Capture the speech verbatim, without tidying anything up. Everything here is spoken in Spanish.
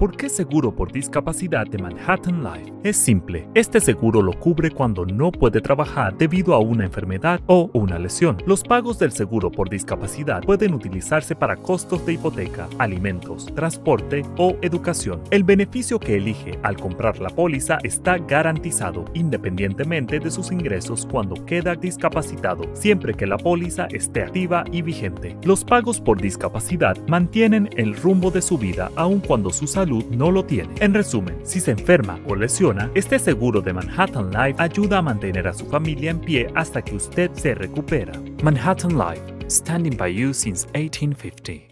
¿Por qué seguro por discapacidad de Manhattan Life? Es simple, este seguro lo cubre cuando no puede trabajar debido a una enfermedad o una lesión. Los pagos del seguro por discapacidad pueden utilizarse para costos de hipoteca, alimentos, transporte o educación. El beneficio que elige al comprar la póliza está garantizado independientemente de sus ingresos cuando queda discapacitado, siempre que la póliza esté activa y vigente. Los pagos por discapacidad mantienen el rumbo de su vida aun cuando su salud no lo tiene. En resumen, si se enferma o lesiona, este seguro de Manhattan Life ayuda a mantener a su familia en pie hasta que usted se recupera. Manhattan Life, standing by you since eighteen fifty.